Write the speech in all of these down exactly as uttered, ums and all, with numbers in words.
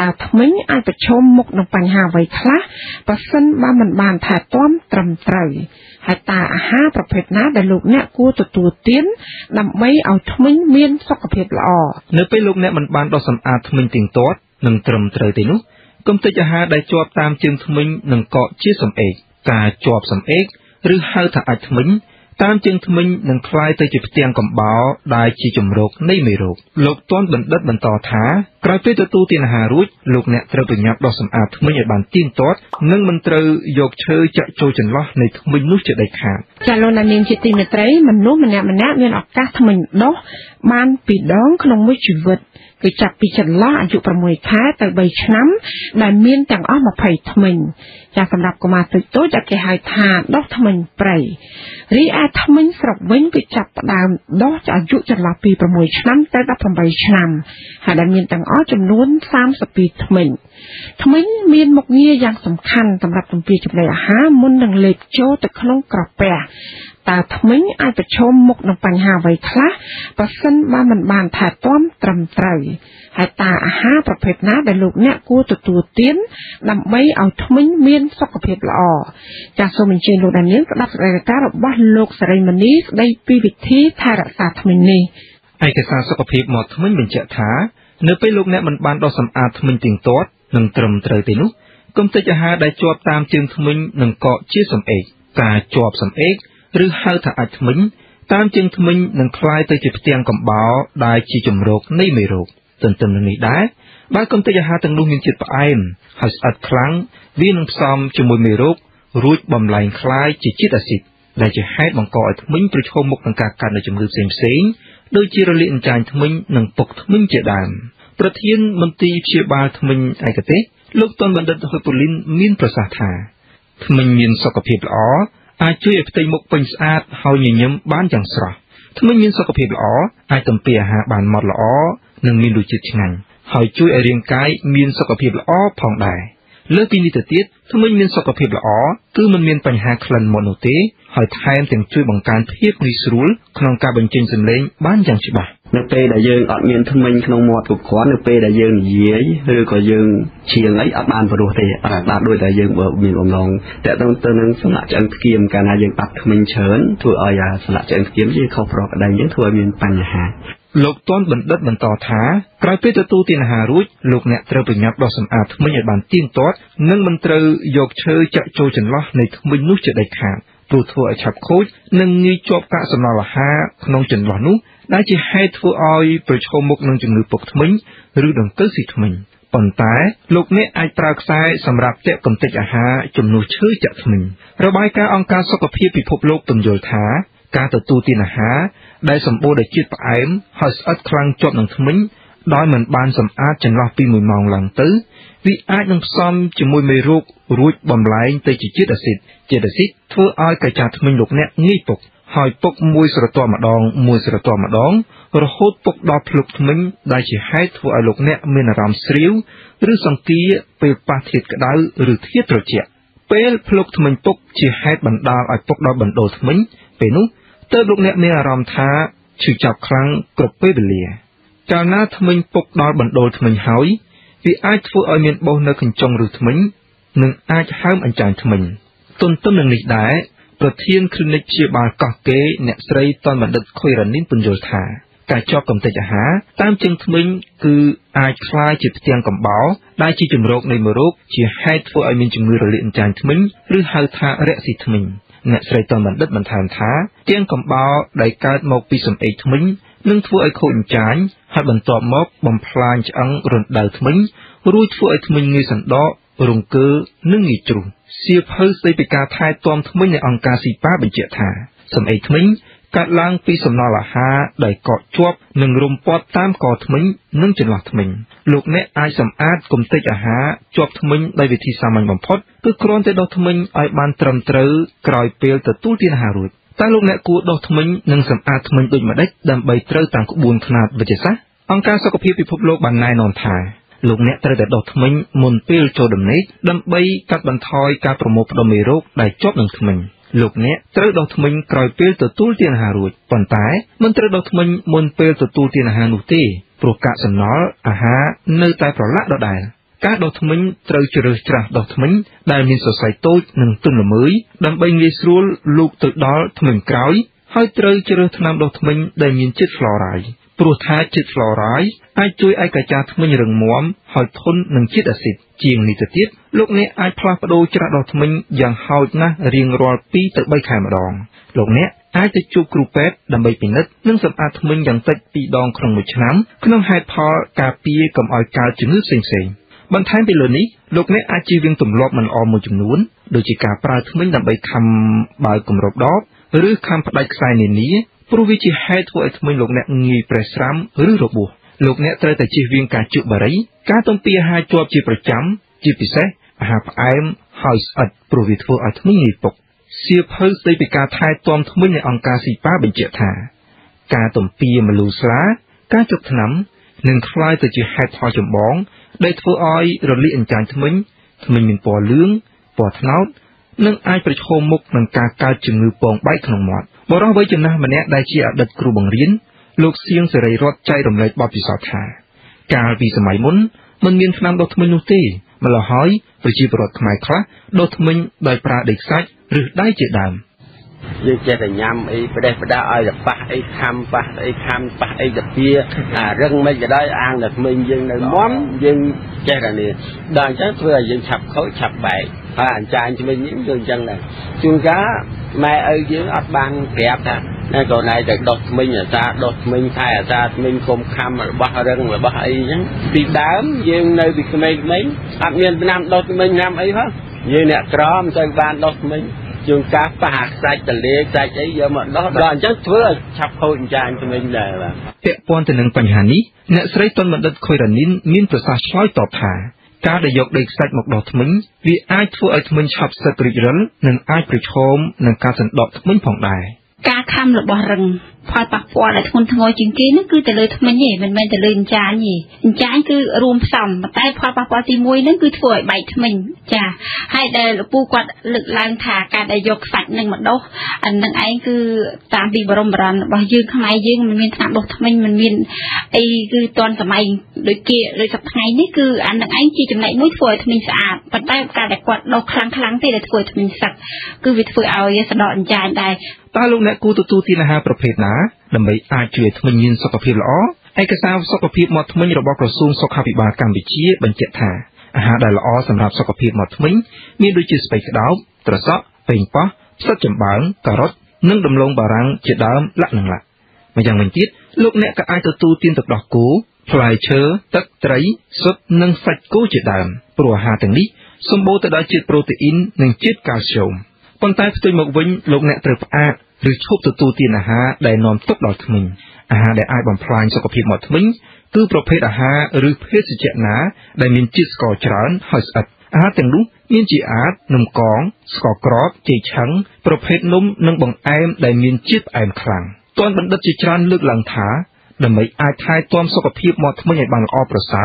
tàu thấm ai bị chôm một đồng bành hà vậy khác, và sân ba mình bàn thả toam trầm trời, hai ta ha tập hợp ná để lục nẹt cua từ từ tiến, đầm mấy ao thấm miên sóc tập hợp lọ. Nếu bây lục nẹt mình bàn đo sầm à thấm tiền tốt, nâng trầm trời thì lúc, công ty cho ha đại chọp tam chương thấm nâng cọ chia sầm ếch, ta chọp sầm ếch, rư hai thả ai thấm tam chương thấm nâng khai tới chụp tiền cầm báo đại chỉ chụm rục nay mì rục lục toan bẩn đất bẩn tò thá cái phía tơ tu tiền hà rút lục nẹt trâu từ nhạt đỏ sầm à thấm ở bàn tiên tốt nâng mình trâu dọc chơi chạy trôi trần lo này thấm nuốt chạy đầy khả trả lời là mình chỉ tìm được đấy mình nuốt mình nẹt mình nẹt nên ở các thằng mình đó ban bị đón không mới chịu vượt cái chặt bị trần lo ở chỗ phần mười khá từ bảy năm đại miên chẳng ó mà phải thằng mình trả phần đạp của mà từ tối đã cái hai thà đó thằng mình bảy ri a thằng mình sọc vĩnh bị chặt đàm đó trả dụ trần lo bị phần mười năm tới đắp phần bảy năm hai đại miên chẳng Ở trong nuôn sam sập bị thầm mình, thầm mình miên một nghe dạng sầm khăn, tầm đặt tầm bì trong này há muốn đằng lệch chỗ từ không cọp bè, ta thầm mình ai phải chôm một đồng bành hà vậy khác, và sân ba mình bàn thả toam trầm trời, hai ta há tập hợp ná để lục nẹt cua từ từ tiến, đầm mấy ao thầm mình miên sọc tập hợp lọ, cha số mình trên lục đàn miếng đặt ra cá đập bắt lục sài mình ní đây pi vị thí thay đặt sạt thầm mình nè, ai cái sàn sọc tập hợp một thầm mình mình chợ thá. Nếu bây lúc này mình bán đo sầm à thầm mình tiền tốt, nâng trầm trời tới lúc, công ty cho hai đại chọp tam chương thầm mình nâng cọ chia sầm ếch, ta chọp sầm ếch, rư hai thả ạch thầm mình, tam chương thầm mình nâng khai tới chụp tiền cầm báo, đại chỉ chùm rột, nay mê rột, tần tần nâng này đá, ba công ty cho hai tầng luôn những chuyện bà em, hạch ạch kháng, vì nâng xóm chùm mùi mê rột, rút bầm lành khai chỉ chít à xịt, đại chỉ hai bằng cọ thầm mình bụi hôm một nâng cạc cạn ở chùm ngư xem xế Đôi chia ra luyện tràn thâm minh nâng phục thâm minh trẻ đàn.ประเทศมนตรีเชียบาลธมินไอกระเตะลูกตอนบรรดาฮอปุลินมินประสาทาธมินยินสกปรกอ๋ออาช่วยปฏิมุกเป็นสะอาดเฮาหยิ่งยิ้มบ้านอย่างสระธมินยินสกปรกอ๋ออาตำเปียหาบานหมดละอ๋อหนึ่งมินดูจิตไงเฮาช่วยเรียงกายมินสกปรกอ๋อผ่องได้เลิกปีนี้แต่ติดธมินยินสกปรกอ๋อคือมันมีปัญหาคลันโมโนเตHỏi thêm từng chui bằng cán thiết nguy sủi, khung ca bình chân dừng lên bán chẳng chịu bài. Nước pe đại dương ở miền thâm minh khung mọt cục khóa nước pe đại dương dưới, rồi có dương chiềng ấy ở bàn và đồ tề, ở đôi đại dương bờ biển lòng lòng. Tại trong tên nâng sân lại chân kiếm cả đại dương bạc thâm minh chớn, thua ở nhà sân lại chân kiếm chứ không phải đại dương thua miền pan nhà. Lục toan bẩn đất bẩn tò thá, cái pe tự tu tiền hà rút, lục nẹt trâu bình nhạt đo sầm à thâm minh Nhật Bản tiên tốt, nâng bẩn trâu dọc chơi chạy trôi trần lo này thâm minh nuốt chợ đầy khả. Tụt thua chập khối, nâng nghi chọp cả sầm nào là ha, nông trần loạn nút, đã chỉ hai thua oi, bởi cho một nông trần người bộc thấm, rư đồng cất xịt mình. Còn tái, lúc nãy ai trao sai, sầm rạp tẹo cầm tay à ha, chùm nô chớ chặt mình. Rồi bài ca ông ca sọc cặp hiệp bị phục lục tầm rồi thá, ca từ tu tiên à ha, đại sầm bô đại chiết và ém, hơi ớt khăng chọp nông thấm mình, đói mình ban sầm át trần loạn pi mùi mòn lằng tứ, vì ai nông xăm chỉ môi mê ruột, ruột bầm lái tay chỉ chiết à xịt. Chỉ để xích thưa ai cài chặt mình lục nẹt nghi phục hỏi phục mùi sờ to mà đòn mùi sờ to mà đón rồi hốt phục đọp lục mình đại chỉ hai thua ai lục nẹt mình là làm xíu rứ sòng kia về ba thiệt cả đá rứ thiết rồi chẹt về lục mình phục chỉ hai bản đa ai phục đọp bản đồ mình về nút tới lục nẹt mình là làm thá chịu chọc khăn cột về bề lìa chào na mình phục đọp bản đồ mình hỏi vì ai thua ai miền bao nơi cần trong rứ mình nhưng ai ham anh chàng mình Tôn tâm năng lịch đại, Bờ Thiên Clinic chia ba cọc kế nẹt sấy toàn bản đất khơi rắn nín bùn rồi thả, cài cho cầm tay trả há, tam chân thông minh cứ ai khai chụp tiền cầm báo, đại chi chùm rốt này mở rốt, chỉ hai thua ai mình chùm người rồi luyện tràn thông minh, rư hào thả rẽ xịt thông minh, nẹt sấy toàn bản đất bản thàn thá, tiền cầm báo đại ca một pi sầm ấy thông minh, nâng thua ai khôn chán, hai bản tọa móc bằng plan cho ăn rồi đào thông minh, rui thua ai thông minh người sẵn đó, rùng cơ nâng nghỉ trùng. Siêu hơi xây bị ca thai toan thấm minh này ông ca sĩ ba bình chệ thả, sầm ấy thấm minh, cát lang phi sầm nào là ha, đầy cọ chuột, nâng rôm pot tam cọ thấm minh, nâng chân loạt thấm minh, lục nét ai sầm át cùng tây à ha, chuột thấm minh đầy vị thi sa mạnh bằng pot, cứ cron tới đầu thấm minh ai ban trầm trớ, còi pèl từ tu tiên hà ruột, ta lục nét cua đầu thấm minh, nâng sầm át thấm minh đôi mà đách, đầm bầy trơ tàng cũng buồn khăn về chệ sát, ông ca sau cặp hiệp bị phúc lô bàn nai nòn thả. Lục nét trai đã đột mình môn pil cho đầm nét đâm bay các bàn thoi các promo đầm mì rốt đại chót đằng mình lục nét trai đột mình còi pil từ tu tiên hà ruột còn tái mình trai đột mình môn pil từ tu tiên hà nụ tê pro cả sầm nó à ha nơi tai pro lạ đọt đại Các đột minh trâu chứa trả đột minh đại miền sổ sài tốt nâng tương là mới, đâm bay nghe sưu lục tự đó thông mình cói, hai trâu chứa thân đột minh đại miền chết lò rãi. Pru tha chết lò rãi, ai chui ai cả cha thông mình rừng muộm, hỏi thôn nâng chết ạ xịt, chiềng này tự tiết. Lúc này ai phá phá đô trả đột minh dàng hỏi na riêng rò pi tự bay khai mà đòn. Lúc này ai tự chụp cựu pet đâm bay pin đất, nâng sầm ạ thông mình dàng tách pi đòn khổng một chám, cứ nâng hai phá cà pi cầm ỏi cao trứng nước xinh xinh. Bạn thấy bây giờ này, lúc này ai chỉ viên tụm lọt mình ôm một chùm nón, đôi chỉ cả ba thứ mình làm bài khăm bài cùng rộp đó, rứ khăm đại sai nền ní, provide chỉ hai thứ ấy mình lúc này nghi presram rứ rộp bùa, lúc này tới tại chỉ viên cả chữ bà đấy, cả tông pia hai chua chỉ phải chấm, chỉ bị xét, hạp em house at provide for ấy mình nghi bộc, siêu hơi tây bị cả thay toàn thứ mình là ông ca sĩ ba bên chợ thả, cả tông pia mà lù xá, cả chụp nắm, nên fly từ chỉ hai thoi chụm bóng. Đây thưa ai rồi lì anh chàng thưa mình, thưa mình mình bỏ lưỡng, bỏ tháo, nâng ai phải khô mốc nâng ca ca chừng người bòn bay khổng mọt. Bỏ đó với chừng nào mà nè đại chi ở đợt cừu bằng riến, lục xiên sẽ rầy rót chay đồng lấy bao bì sọt thả. Cả vì sự máy muốn, mình miên nam đốt mình nô tê, mà là hỏi về chi bọt máy khác, đốt mình đại pra địch sách, rửa đáy chợ đàm. Như chơi là nhầm ấy, phải đây phải đá ai là phá ấy khăm, phá ấy khăm, phá ấy là bia, à rừng mấy giờ đó ăn là mình dân là món, dân chơi là nè, đoàn chắc vừa dân sập khối sập bậy, à anh trai cho mình những đường chân này, chuông cá, mai ở dưới ấp ban kẹp ta, nên còn này được đột mình ở ta, đột mình thay ở ta, mình không khăm mà bắt rừng là bắt ấy nhá, bị đám dân nơi bị mấy mấy, ăn miền Nam đột mình Nam ấy hết, dân nè crom chơi ban đột mình. Chúng ta phải hạt sạch tờ lê, sạch ấy giờ mà đó đoàn chắc thưa là chạp hồn chàng cho mình là vậy. Thế bọn tình nâng bánh hà ní, nẹ sấy tuân mận đất khôi đàn nín miên tựa xa xoay tọp thả. Cá đầy dọc đầy sạch mọc đọt mình, vì ai thua ấy mình chạp sạch rực rắn, nâng ai bịch hôm, nâng cá sạch đọt mình phòng đài. Cá khăm là bỏ rừng, khoai bạc bỏ lại thôn ngồi chứng kiến nó cứ tờ lời mình nhỉ, mình mình tờ lời anh chàng nhỉ. Anh chàng cứ rùm sầm, mà tay khoai bạc bỏ tìm môi nó cứ thổi bạch mình. Chà, hai đời là bu quạt lực lang thả cả đời dọc sạch nâng mặt đốt. Anh nâng ấy cứ tạm bị bỏ rồng bỏ rồng, bỏ dương không ai dương, mình mình tạm đột mình, mình mình ấy cứ toàn tầm anh, đôi kia, đôi sập ngày đấy cứ anh nâng ấy chỉ tầm này mũi thổi thì mình sạch, và tay cả đời quạt đột kháng kháng thì là thổi thì mình sạch, cứ vì thổi ao giờ sạch đọt anh chàng đài. Ta lúc nãy cô tụt tụt thì là haiประเภท ná, đầm bấy ai chuyện thằng mình nhìn sọc cặp phim lõ, ai cái sao sọc cặp phim mà thằng mình robot rồi zoom sọc hai bị bà càng bị chia bệnh chết thả, ha đại lõ sầm rạp sọc cặp phim mà thằng mình miêu đôi chân bay cái đảo, tơ sọc, bình pha, sọc chấm bảng, cà rốt, nâng đầm lông bà răng chết đám lặn nặng lặn. Mà chẳng mình tiếc, lúc nãy các ai tụt tụt tin tụt đọc cố, phải chớ, tất trái, sốt nâng sạch cố chết đám, pro hà từng đi, xung bố tới đó chết protein nâng chết calcium. Còn tại tôi một vinh lúc nẹ trợp ạ, rửa chốt từ tu tiên à ha, để nóm tốc đọt mình. À ha, để ai bằng phai cho cặp hiệp mọt mình, cứ pro phê à ha, rửa phê sự chẹn ná, để mình chít cỏ trán, hỏi sạch. À ha, từng đúng, miên chỉ át, nồng cóng, cỏ crop, chì trắng, pro phê núm, nâng bằng em, để mình chít em khẳng. Toàn bằng đất chì trán lược làng thá, để mấy ai thai toàn cho cặp hiệp mọt mình bằng o pro xá.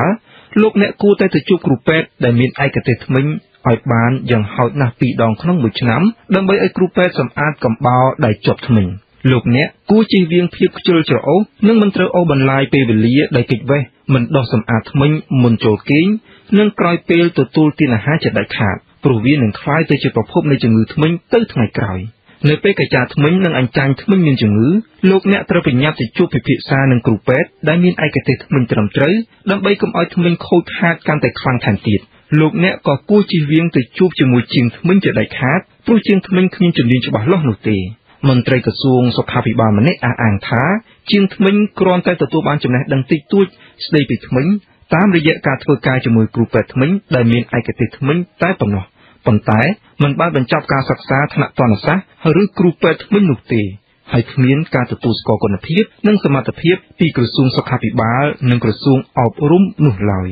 Lúc nẹ cô tay từ chụp rupet, để mình ai cả tết mình. Ai bán dần hỏi nạp bị đòn khăn mùi chân ấm, đâm bấy ai cụ phê xâm át cầm bao đại chọc thầm mình. Lúc nét, cú chi viên thiếp chơi trở ấu, nâng mân trở ấu bằng lai bê bê lý đại kịch vê, mình đo xâm át thầm mình, môn trổ kính, nâng còi bê tù tù tiên là hai chật đại khát, bởi vì nâng khai tới chật bọc hộp nơi chừng ngư thầm mình tới thằng ngày còi. Nơi bê cài chà thầm mình nâng ảnh chanh thầm mình miên chừng ngư, lúc nét trở về nhạp thì chụp về phía xa nâng cụ phê, đại miên ai kể thầm mình trầm trấy, đâm bấy cầm ai thầm mình khôi khát can tài khoang thản tiệt. Lúc nãy có cô chỉ viên từ chụp cho mùi chìm thầm mình trở đại khát, tôi chìm thầm mình không chìm đến cho bảo lọc nổi tì. Mình trời cửa xuống sọc hạ bị bà mà nãy à àng thá, chìm thầm mình còn tay tờ tố bán chùm nãy đang tích tuốt, đây bị thầm mình, tám rời dạy cả thơ ca cho mùi cụ về thầm mình, đại miền ai kể tì thầm mình, tái bằng nó. Bằng tái, mình bán bằng chọc ca sạc xa thân ạ toàn là xác, hờ rưỡi cụ về thầm mình nổi tì. Hãy miễn cả tờ tố sọc còn là thiếp, nâng sơ mà tập hiếp, tì cửa xuống sọc hạ bị bà, nâng cửa xuống ọp rúm nổi lòi.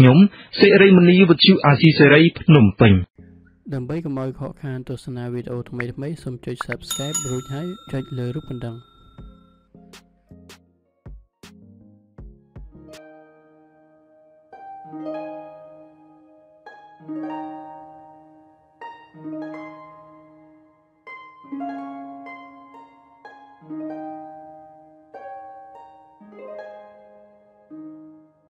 Nhóm sẽ rây mình đi vật chịu Asi sẽ rây nồng bình. Đầm bấy cầm ơi khó khăn tôi sẽ nào video thông mấy đập mấy xong chơi subscribe rồi hãy chơi lời rút bình đăng.